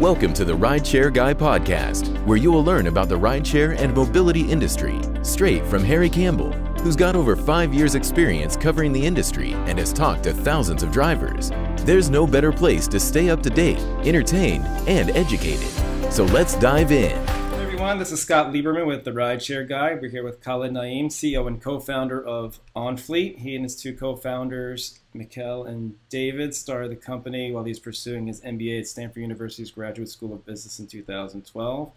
Welcome to the Rideshare Guy podcast, where you will learn about the rideshare and mobility industry, straight from Harry Campbell, who's got over 5 years experience covering the industry and has talked to thousands of drivers. There's no better place to stay up to date, entertained, and educated. So let's dive in. Hey everyone, this is Scott Lieberman with the Rideshare Guy. We're here with Khaled Naim, CEO and co-founder of Onfleet. He and his two co-founders, Mikel and David, started the company while he's pursuing his MBA at Stanford University's Graduate School of Business in 2012.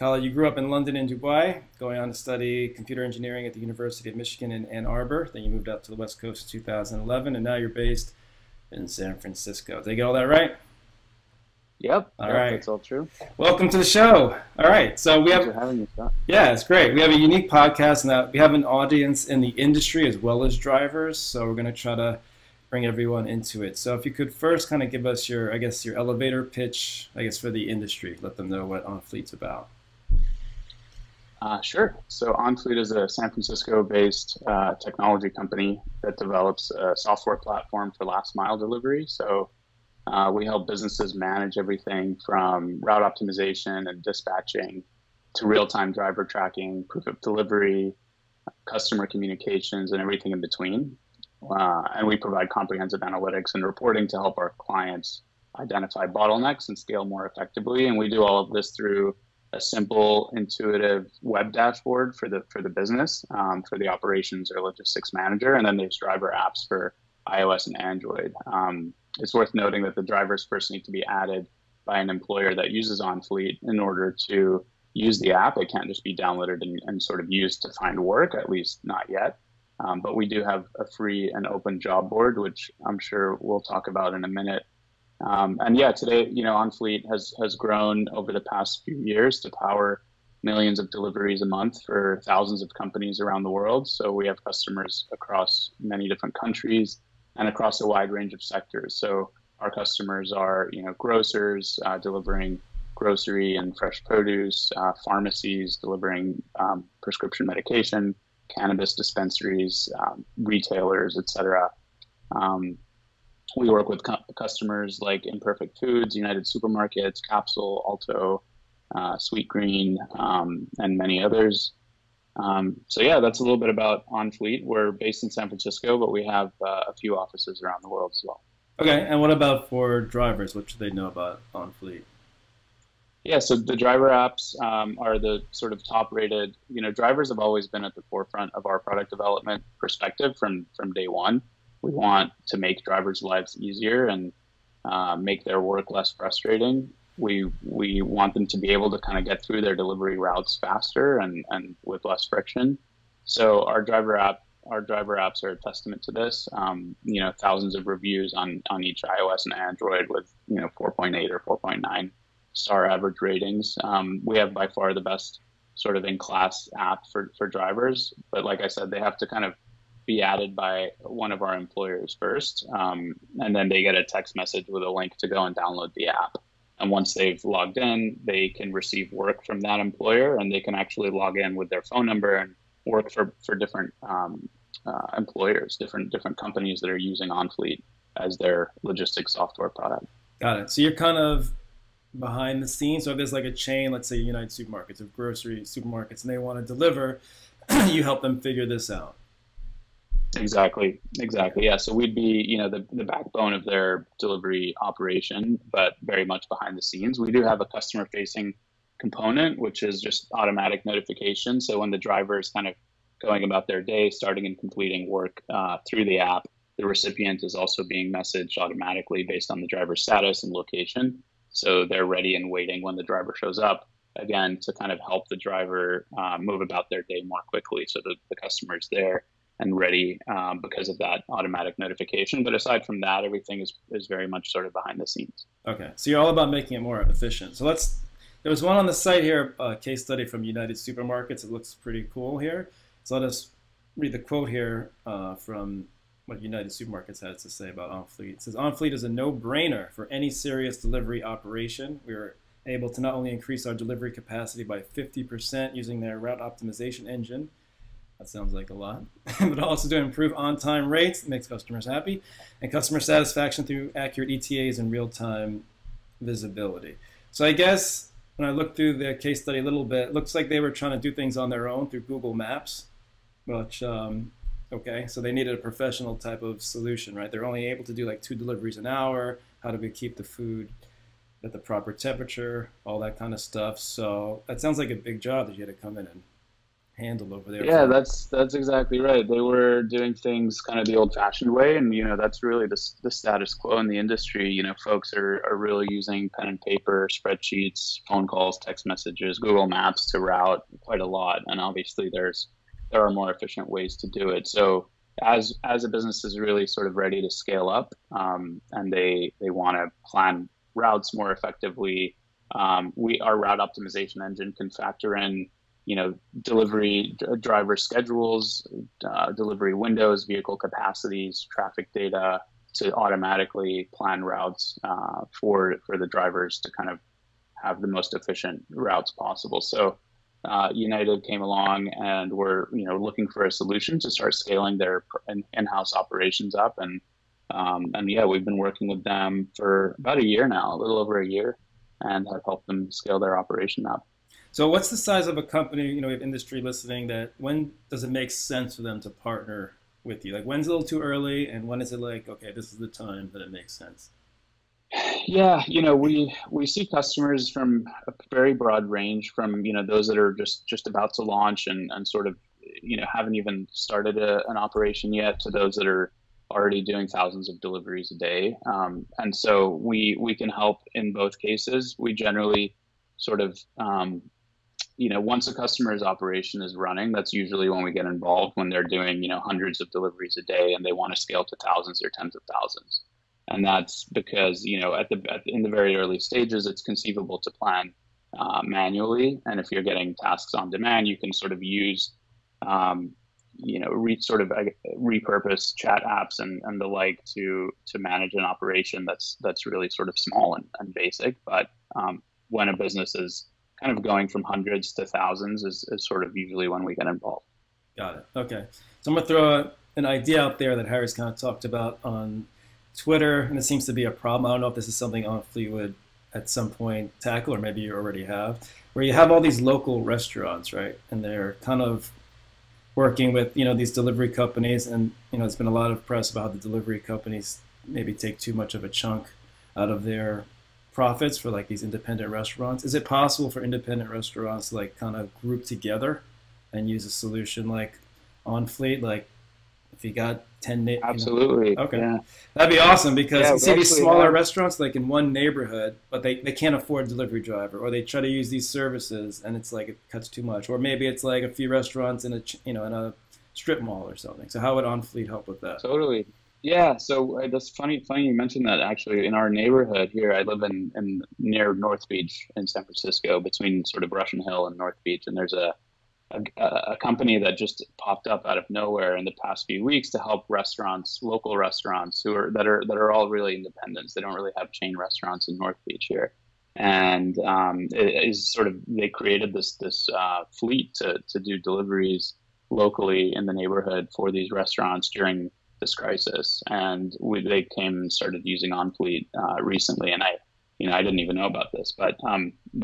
Khaled, you grew up in London and Dubai, going on to study computer engineering at the University of Michigan in Ann Arbor. Then you moved up to the West Coast in 2011, and now you're based in San Francisco. Did I get all that right? Yep. All right. That's all true. Welcome to the show. All right. So we have, thanks for having me, Scott. Yeah, it's great. We have a unique podcast, and we have an audience in the industry as well as drivers. So we're going to try to bring everyone into it. So if you could first kind of give us your, I guess, your elevator pitch, I guess, for the industry. Let them know what Onfleet's about. Sure. So Onfleet is a San Francisco-based technology company that develops a software platform for last mile delivery. So we help businesses manage everything from route optimization and dispatching to real-time driver tracking, proof of delivery, customer communications, and everything in between. And we provide comprehensive analytics and reporting to help our clients identify bottlenecks and scale more effectively. And we do all of this through a simple, intuitive web dashboard for the business, for the operations or logistics manager, and then there's driver apps for iOS and Android. It's worth noting that the drivers first need to be added by an employer that uses Onfleet in order to use the app. It can't just be downloaded and sort of used to find work, at least not yet. But we do have a free and open job board, which I'm sure we'll talk about in a minute. And yeah, today, you know, Onfleet has grown over the past few years to power millions of deliveries a month for thousands of companies around the world. So we have customers across many different countries and across a wide range of sectors. So our customers are, you know, grocers delivering grocery and fresh produce, pharmacies delivering prescription medication, cannabis dispensaries, retailers, etc. We work with customers like Imperfect Foods, United Supermarkets, Capsule Alto, Sweetgreen, and many others. So yeah, that's a little bit about Onfleet. We're based in San Francisco, but we have a few offices around the world as well. Okay, and what about for drivers? What should they know about Onfleet? Yeah, so the driver apps are the sort of top rated, you know, drivers have always been at the forefront of our product development perspective from day one. We want to make drivers' lives easier and make their work less frustrating. We want them to be able to kind of get through their delivery routes faster and with less friction. So our driver apps are a testament to this. You know, thousands of reviews on each iOS and Android with, you know, 4.8 or 4.9 star average ratings. We have by far the best sort of in-class app for drivers. But like I said, they have to kind of be added by one of our employers first, and then they get a text message with a link to go and download the app. And once they've logged in, they can receive work from that employer, and they can actually log in with their phone number and work for different employers, different companies that are using Onfleet as their logistics software product. Got it. So you're kind of behind the scenes. So if there's like a chain, let's say United Supermarkets, of grocery supermarkets, and they want to deliver, you help them figure this out. Exactly. Yeah. So we'd be, you know, the backbone of their delivery operation, but very much behind the scenes. We do have a customer facing component, which is just automatic notification. So when the driver is kind of going about their day, starting and completing work through the app, the recipient is also being messaged automatically based on the driver's status and location. So they're ready and waiting when the driver shows up, again, to kind of help the driver move about their day more quickly. So the customer is there and ready because of that automatic notification. But aside from that, everything is very much sort of behind the scenes. Okay, so you're all about making it more efficient. So there was one on the site here, a case study from United Supermarkets. It looks pretty cool here. So let us read the quote here from what United Supermarkets has to say about Onfleet. It says, Onfleet is a no-brainer for any serious delivery operation. We were able to not only increase our delivery capacity by 50% using their route optimization engine, that sounds like a lot, but also to improve on-time rates, makes customers happy, and customer satisfaction through accurate ETAs and real-time visibility. So I guess when I looked through the case study a little bit, it looks like they were trying to do things on their own through Google Maps, which, okay, so they needed a professional type of solution, right? They're only able to do like 2 deliveries an hour. How do we keep the food at the proper temperature, all that kind of stuff? So that sounds like a big job that you had to come in and handle over there. Yeah, that's exactly right. They were doing things kind of the old-fashioned way, and you know, that's really the status quo in the industry. You know, folks are really using pen and paper, spreadsheets, phone calls, text messages, Google Maps to route quite a lot. And obviously there are more efficient ways to do it. So as a business is really sort of ready to scale up, and they want to plan routes more effectively, our route optimization engine can factor in, you know, delivery driver schedules, delivery windows, vehicle capacities, traffic data to automatically plan routes for the drivers to kind of have the most efficient routes possible. So United came along and were, you know, looking for a solution to start scaling their in-house operations up, and yeah, we've been working with them for about a year now, a little over a year, and have helped them scale their operation up. So what's the size of a company, you know, we have industry listening, that when does it make sense for them to partner with you? Like, when's a little too early, and when is it like, okay, this is the time that it makes sense? Yeah, you know, we see customers from a very broad range, from, you know, those that are just about to launch and sort of, you know, haven't even started an operation yet, to those that are already doing thousands of deliveries a day. And so we can help in both cases. We generally sort of, you know, once a customer's operation is running, that's usually when we get involved, when they're doing, you know, hundreds of deliveries a day and they want to scale to thousands or tens of thousands. And that's because, you know, in the very early stages, it's conceivable to plan manually. And if you're getting tasks on demand, you can sort of use, you know, repurpose chat apps and the like to manage an operation that's really sort of small and basic. But when a business is kind of going from hundreds to thousands is sort of usually when we get involved. Got it. Okay. So I'm going to throw an idea out there that Harry's kind of talked about on Twitter, and it seems to be a problem. I don't know if this is something Onfleet would at some point tackle, or maybe you already have, where you have all these local restaurants, right? And they're kind of working with, you know, these delivery companies, and, you know, there's been a lot of press about how the delivery companies maybe take too much of a chunk out of their profits for like these independent restaurants. Is it possible for independent restaurants to like kind of group together and use a solution like Onfleet? Like if you got 10 neighbors. Absolutely. You know? Okay. Yeah. That'd be awesome, because you see these smaller restaurants like in one neighborhood, but they can't afford a delivery driver, or they try to use these services and it's like it cuts too much. Or maybe it's like a few restaurants in a, you know, in a strip mall or something. So how would Onfleet help with that? Totally. Yeah, so that's funny you mentioned that, actually. In our neighborhood here, I live in near North Beach in San Francisco, between sort of Russian Hill and North Beach, and there's a company that just popped up out of nowhere in the past few weeks to help restaurants, local restaurants that are all really independents. They don't really have chain restaurants in North Beach here, and it is sort of, they created this fleet to do deliveries locally in the neighborhood for these restaurants during this crisis, and they came and started using Onfleet recently, and I didn't even know about this, but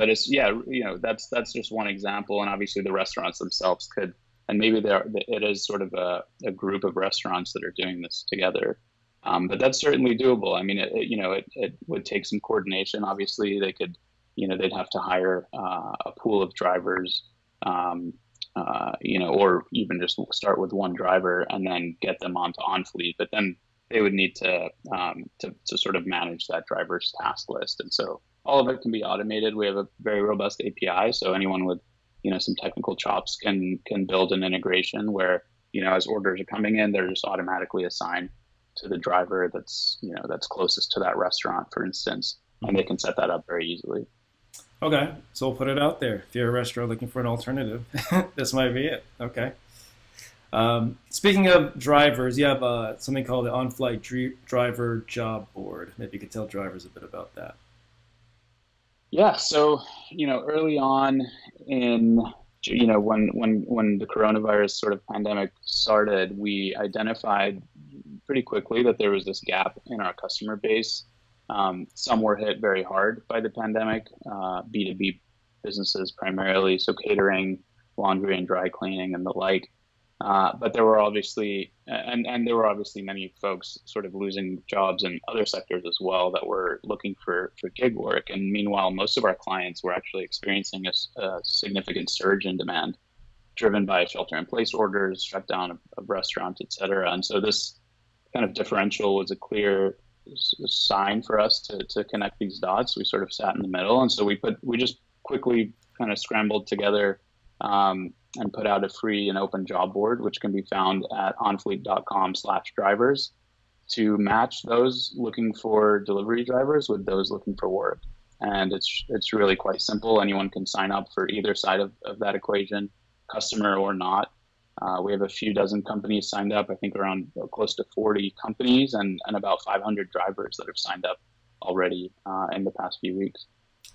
it's, yeah, you know, that's just one example, and obviously the restaurants themselves could, and maybe it is sort of a group of restaurants that are doing this together, but that's certainly doable. I mean, it would take some coordination. Obviously, they could, you know, they'd have to hire a pool of drivers. You know, or even just start with one driver and then get them onto Onfleet, but then they would need to sort of manage that driver's task list. And so all of it can be automated. We have a very robust API, so anyone with, you know, some technical chops can build an integration where, you know, as orders are coming in, they're just automatically assigned to the driver that's, you know, that's closest to that restaurant, for instance, and they can set that up very easily. Okay, so we'll put it out there. If you're a restaurant looking for an alternative, this might be it. Okay. Speaking of drivers, you have something called the Onfleet Driver Job Board. Maybe you could tell drivers a bit about that. Yeah, so, you know, early on in, you know, when the coronavirus sort of pandemic started, we identified pretty quickly that there was this gap in our customer base Some were hit very hard by the pandemic, B2B businesses primarily, so catering, laundry and dry cleaning and the like. But there were obviously, and there were obviously many folks sort of losing jobs in other sectors as well that were looking for gig work. And meanwhile, most of our clients were actually experiencing a significant surge in demand driven by shelter in place orders, shutdown of restaurants, et cetera. And so this kind of differential was a clear sign for us to connect these dots. We sort of sat in the middle. And so we just quickly kind of scrambled together, and put out a free and open job board, which can be found at onfleet.com/drivers, to match those looking for delivery drivers with those looking for work. And it's really quite simple. Anyone can sign up for either side of that equation, customer or not. We have a few dozen companies signed up, I think around close to 40 companies and about 500 drivers that have signed up already in the past few weeks.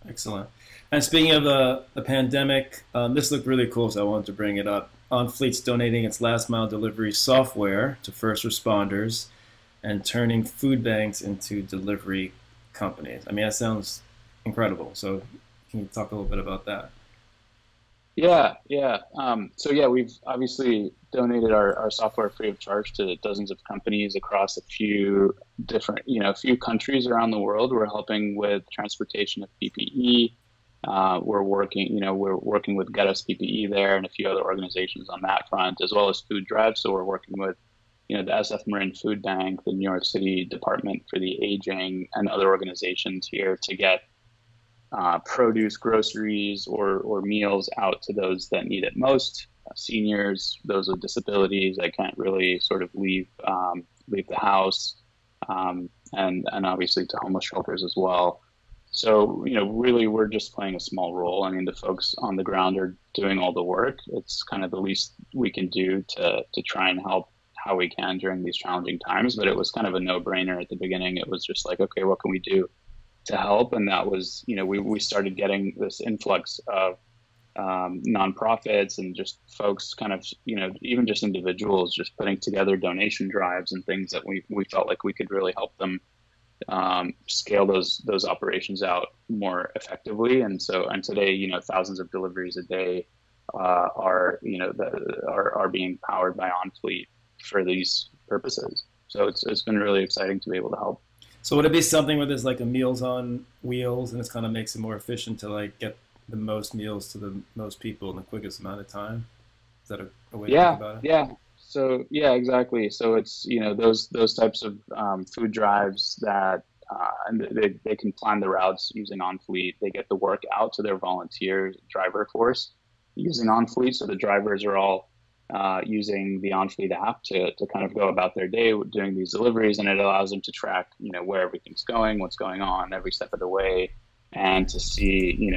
Excellent. And speaking of the pandemic, this looked really cool, so I wanted to bring it up. Onfleet's donating its last mile delivery software to first responders and turning food banks into delivery companies. I mean, that sounds incredible. So can you talk a little bit about that? Yeah. So yeah, we've obviously donated our software free of charge to dozens of companies across a few different, a few countries around the world. We're helping with transportation of PPE. We're working with Get Us PPE there and a few other organizations on that front, as well as food drives. So we're working with, the SF Marin Food Bank, the New York City Department for the Aging, and other organizations here to get produce, groceries, or meals out to those that need it most, seniors, those with disabilities that can't really sort of leave the house, and obviously to homeless shelters as well. So, really we're just playing a small role. I mean, the folks on the ground are doing all the work. It's kind of the least we can do to try and help how we can during these challenging times. But it was kind of a no-brainer at the beginning. It was just like, okay, what can we do to help? And that was, we started getting this influx of nonprofits and just folks kind of, even just individuals just putting together donation drives and things that we felt like we could really help them scale those operations out more effectively. And today, thousands of deliveries a day are being powered by Onfleet for these purposes. So it's been really exciting to be able to help. So would it be something where there's like a Meals on Wheels, and it kind of makes it more efficient to like get the most meals to the most people in the quickest amount of time? Is that a way to think about it? Yeah. So yeah, exactly. So it's, those types of food drives that and they can plan the routes using Onfleet. They get the work out to their volunteer driver force using Onfleet. So the drivers are all using the Onfleet app to kind of go about their day doing these deliveries, and it allows them to track, where everything's going, what's going on every step of the way, and to see,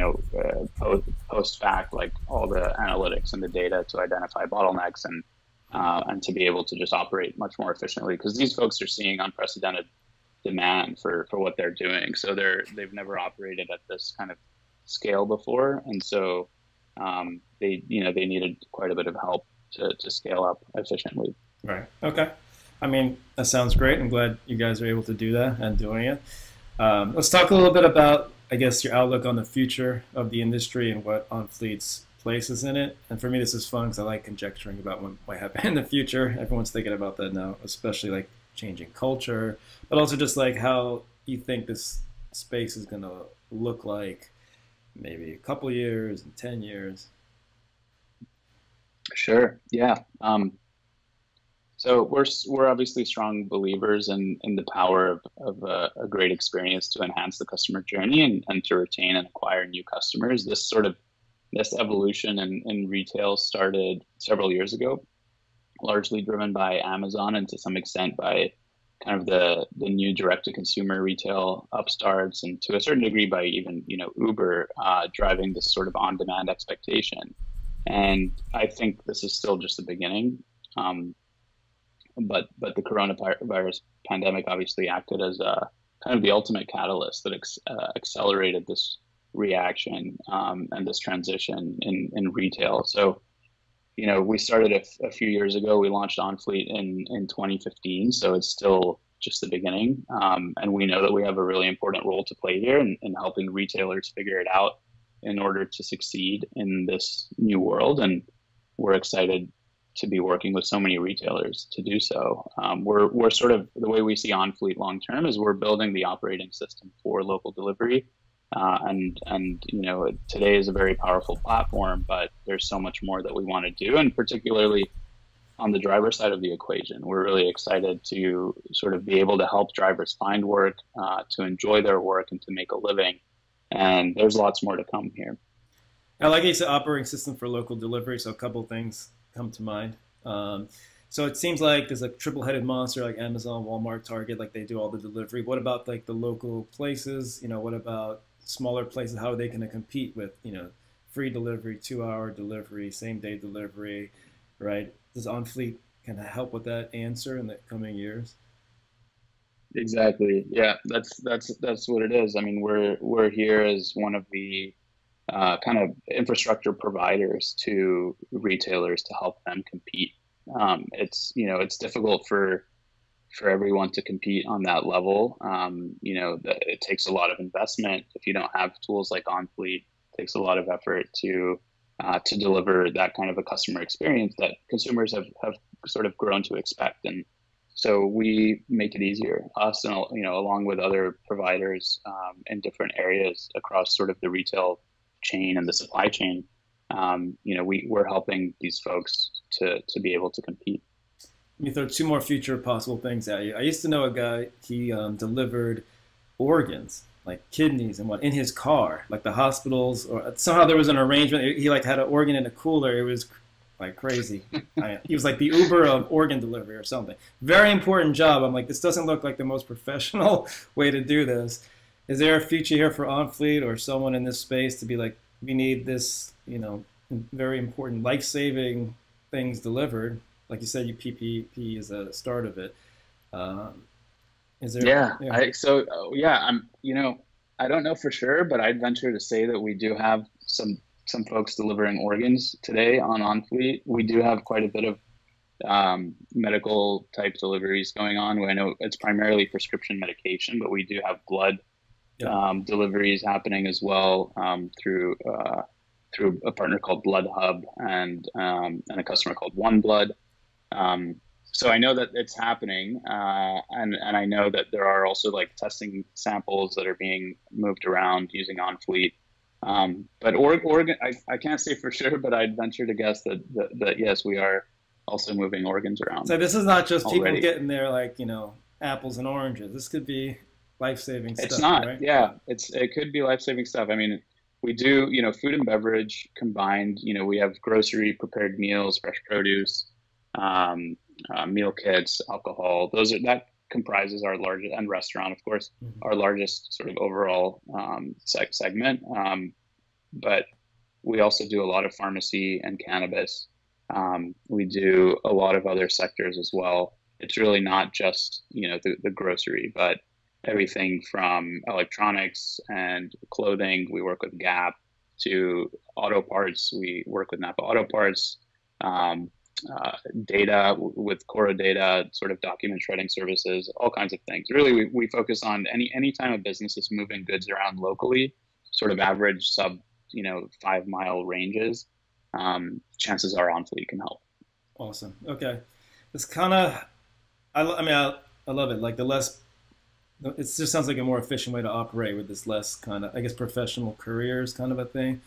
post-fact, like all the analytics and the data to identify bottlenecks and to be able to just operate much more efficiently, because these folks are seeing unprecedented demand for what they're doing. So they've never operated at this kind of scale before, and so they needed quite a bit of help to scale up efficiently. Right. Okay. I mean, that sounds great. I'm glad you guys are able to do that and doing it. Let's talk a little bit about, I guess, your outlook on the future of the industry and what Onfleet's place is in it. And for me, this is fun because I like conjecturing about what might happen in the future. Everyone's thinking about that now, especially like changing culture, but also just like how you think this space is going to look like maybe a couple years and 10 years. Sure. Yeah. So we're obviously strong believers in the power of a great experience to enhance the customer journey and to retain and acquire new customers. This evolution in retail started several years ago, largely driven by Amazon and to some extent by kind of the new direct-to-consumer retail upstarts, and to a certain degree by even Uber driving this sort of on-demand expectation. And I think this is still just the beginning, but the coronavirus pandemic obviously acted as a kind of the ultimate catalyst that accelerated this reaction and this transition in retail. So, we started a few years ago. We launched Onfleet in 2015, so it's still just the beginning. And we know that we have a really important role to play here in helping retailers figure it out in order to succeed in this new world. And we're excited to be working with so many retailers to do so. We're sort of, the way we see Onfleet long-term is we're building the operating system for local delivery. And you know, today is a very powerful platform, but there's so much more that we want to do. And particularly on the driver side of the equation, we're really excited to sort of be able to help drivers find work, to enjoy their work and to make a living. And there's lots more to come here. I like it's an operating system for local delivery. So a couple of things come to mind. So it seems like there's a triple-headed monster like Amazon, Walmart, Target, like they do all the delivery. What about like the local places? You know, what about smaller places? How are they going to compete with, you know, free delivery, 2-hour delivery, same-day delivery, right? Does Onfleet kind of help with that answer in the coming years? Exactly. Yeah, that's what it is. I mean, we're here as one of the kind of infrastructure providers to retailers to help them compete. It's, you know, it's difficult for everyone to compete on that level. You know, it takes a lot of investment. If you don't have tools like Onfleet, it takes a lot of effort to deliver that kind of a customer experience that consumers have sort of grown to expect. And so we make it easier, us and, you know, along with other providers in different areas across sort of the retail chain and the supply chain. You know, we're helping these folks to be able to compete. Let me throw two more future possible things at you. I used to know a guy, he delivered organs, like kidneys and what, in his car, like the hospitals, or somehow there was an arrangement. He like had an organ in a cooler. It was like crazy. He was like the Uber of organ delivery or something. Very important job. I'm like, this doesn't look like the most professional way to do this. Is there a future here for Onfleet or someone in this space to be like, we need this, you know, very important life-saving things delivered? Like you said, your PPE is a start of it. Is there? Yeah. You know, you know, I don't know for sure, but I'd venture to say that we do have some folks delivering organs today on Onfleet. We do have quite a bit of medical type deliveries going on. I know it's primarily prescription medication, but we do have blood deliveries happening as well through a partner called Blood Hub and a customer called One Blood. So I know that it's happening, and I know that there are also like testing samples that are being moved around using Onfleet. But organ, I can't say for sure, but I'd venture to guess that yes, we are also moving organs around. So this is not just people getting their, like, you know, apples and oranges. This could be life-saving stuff. It's not. Right? Yeah, it could be life-saving stuff. I mean, we do, you know, food and beverage combined. You know, we have grocery, prepared meals, fresh produce, meal kits, alcohol. That comprises our largest, and restaurant, of course, our largest sort of overall segment. But we also do a lot of pharmacy and cannabis. We do a lot of other sectors as well. It's really not just, you know, the grocery, but everything from electronics and clothing. We work with Gap, to auto parts. We work with Napa Auto Parts, data with Cora Data, sort of document shredding services, all kinds of things. Really, we focus on any time a business is moving goods around locally, sort of average sub, you know, 5-mile ranges. Chances are Onfleet can help. Awesome. Okay. It's kind of, I love it. Like it just sounds like a more efficient way to operate with this less kind of, I guess, professional careers kind of a thing.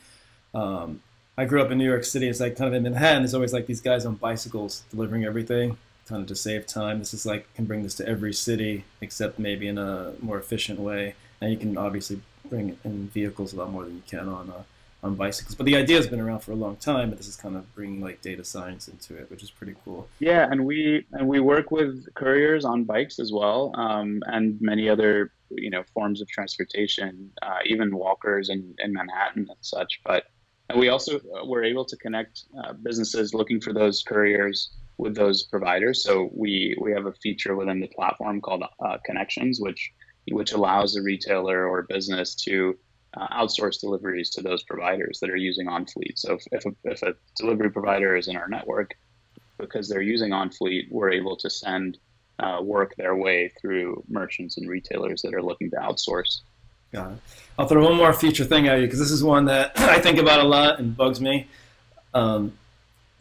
I grew up in New York City. It's like kind of in Manhattan. There's always like these guys on bicycles delivering everything, kind of to save time. This is like, can bring this to every city, except maybe in a more efficient way. And you can obviously bring it in vehicles a lot more than you can on bicycles. But the idea has been around for a long time, but this is kind of bringing like data science into it, which is pretty cool. Yeah, and we work with couriers on bikes as well, and many other, you know, forms of transportation, even walkers in Manhattan and such. But we also were able to connect businesses looking for those couriers with those providers. So we have a feature within the platform called Connections, which allows a retailer or a business to outsource deliveries to those providers that are using Onfleet. So if a delivery provider is in our network, because they're using Onfleet, we're able to send work their way through merchants and retailers that are looking to outsource. Got it. I'll throw one more feature thing at you because this is one that I think about a lot and bugs me.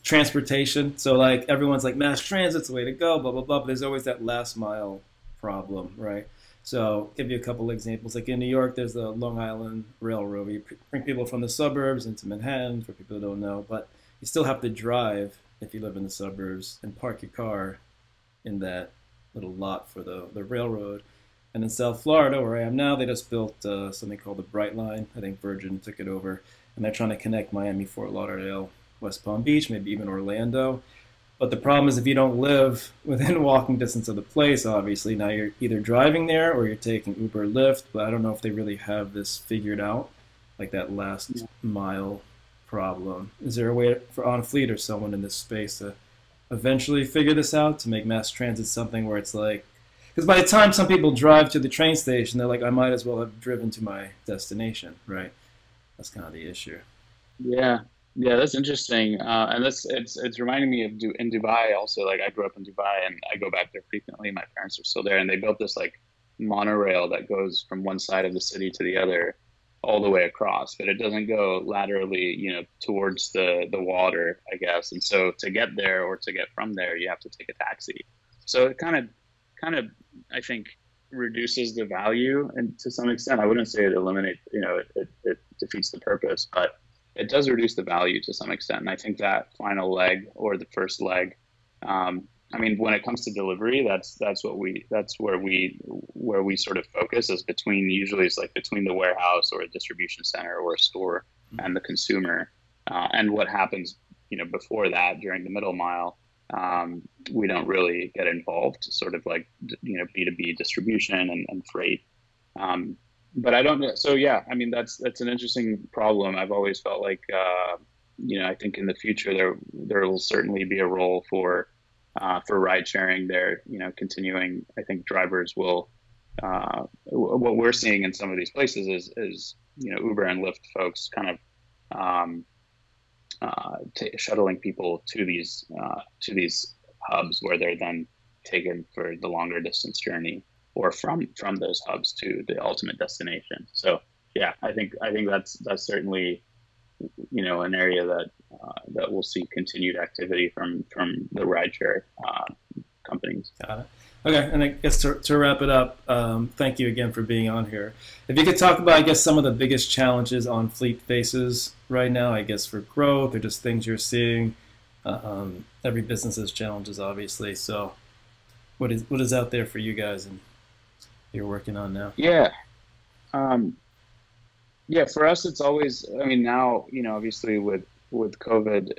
Transportation. So like everyone's like mass transit's the way to go, blah, blah, blah. But there's always that last mile problem, right? So give you a couple examples. Like in New York, there's the Long Island Railroad. You bring people from the suburbs into Manhattan, for people who don't know, but you still have to drive if you live in the suburbs and park your car in that little lot for the railroad. And in South Florida, where I am now, they just built something called the Brightline. I think Virgin took it over. And they're trying to connect Miami, Fort Lauderdale, West Palm Beach, maybe even Orlando. But the problem is if you don't live within walking distance of the place, obviously, now you're either driving there or you're taking Uber or Lyft. But I don't know if they really have this figured out, like that last mile problem. Is there a way for Onfleet or someone in this space to eventually figure this out, to make mass transit something where it's like, because by the time some people drive to the train station, they're like, I might as well have driven to my destination, right? That's kind of the issue. Yeah, yeah, that's interesting. And that's it's reminding me of in Dubai also. Like I grew up in Dubai and I go back there frequently. My parents are still there, and they built this like monorail that goes from one side of the city to the other, all the way across. But it doesn't go laterally, you know, towards the water, I guess. And so to get there or to get from there, you have to take a taxi. So it kind of I think reduces the value, and to some extent I wouldn't say it eliminates, you know, it defeats the purpose, but it does reduce the value to some extent. And I think that final leg or the first leg, I mean, when it comes to delivery, that's where we sort of focus, is between, usually it's like between the warehouse or a distribution center or a store and the consumer, and what happens, you know, before that during the middle mile. We don't really get involved, sort of like, you know, B2B distribution and freight. But I don't know. So, yeah, I mean, that's an interesting problem. I've always felt like, you know, I think in the future there will certainly be a role for ride sharing there, you know, continuing. I think drivers will, what we're seeing in some of these places is, you know, Uber and Lyft folks kind of, shuttling people to these hubs where they're then taken for the longer distance journey, or from those hubs to the ultimate destination. So yeah, I think that's certainly, you know, an area that we'll see continued activity from the rideshare companies. Got it. Okay, and I guess to wrap it up, thank you again for being on here. If you could talk about, I guess, some of the biggest challenges Onfleet faces right now, I guess, for growth or just things you're seeing. Every business has challenges, obviously. So what is out there for you guys and you're working on now? Yeah. Yeah, for us, it's always, I mean, now, you know, obviously with COVID,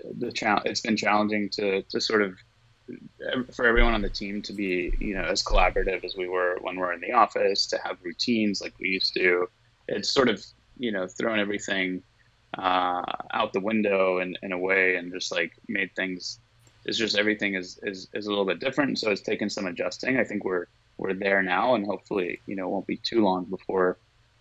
it's been challenging to sort of, for everyone on the team to be, you know, as collaborative as we were when we're in the office, to have routines like we used to. It's sort of, you know, thrown everything out the window in a way, and just like made things, it's just everything is a little bit different. So it's taken some adjusting. I think we're there now, and hopefully, you know, it won't be too long before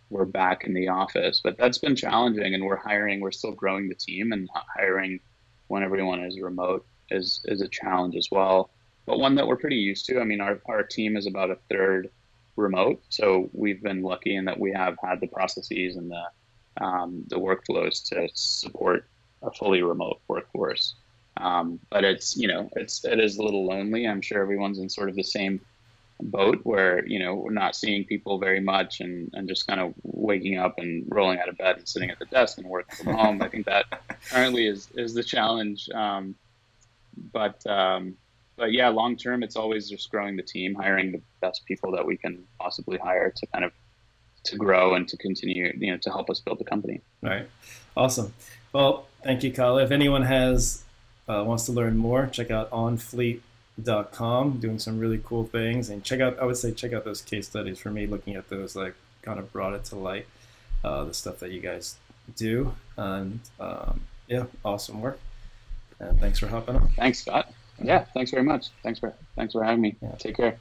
we're back in the office. But that's been challenging, and we're still growing the team, and hiring when everyone is remote is a challenge as well, but one that we're pretty used to. I mean, our team is about a third remote, so we've been lucky in that we have had the processes and the workflows to support a fully remote workforce. But it's, you know, it is a little lonely. I'm sure everyone's in sort of the same boat where, you know, we're not seeing people very much and just kind of waking up and rolling out of bed and sitting at the desk and working from home. I think that currently is the challenge. But yeah, long term, it's always just growing the team, hiring the best people that we can possibly hire to kind of to grow and to continue, you know, to help us build the company. All right, awesome. Well, thank you, Khaled. If anyone wants to learn more, check out onfleet.com. Doing some really cool things, and check out those case studies. For me, looking at those like kind of brought it to light, the stuff that you guys do, and yeah, awesome work. And thanks for hopping on. Thanks, Scott. Yeah, thanks very much. Thanks for having me. Yeah. Take care.